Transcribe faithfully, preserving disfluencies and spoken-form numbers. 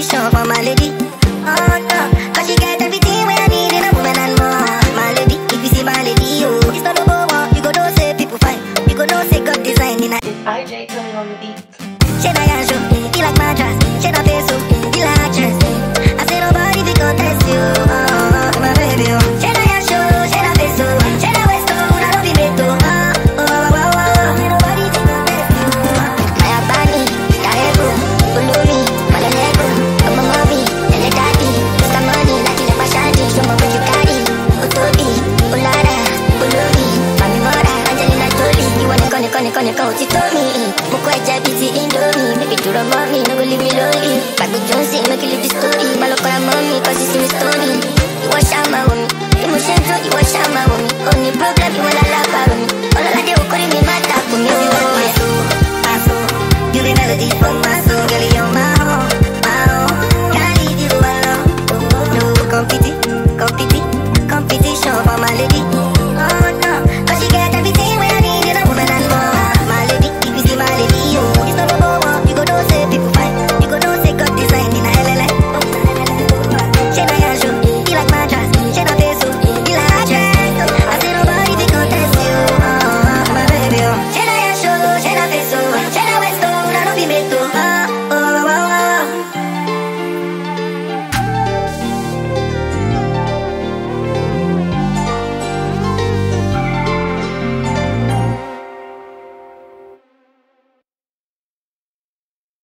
piece of a melody. Oh no, cause she got everything when I need in a woman and more. My lady, if you see my lady, oh, it's not a boba. You go don't say people fine. You go don't say God design in a I J coming on the beat. She not a joke, he like my dress. She not face up, he like her dress. I say nobody be contest you, oh, my baby, oh. She not a show, she not face up. She not West Coast, I don't be beto, oh. Gonna go to Tommy, Moko Jabiti Indomie, make it to the mommy, no go leave me lonely. Back with Johnson, make it live the story. My local mommy, cause you see me stony. You wash out my homie, emotion flow, you wash out my homie. Only problem, you wanna laugh at me. All of that they will call me my tap for me.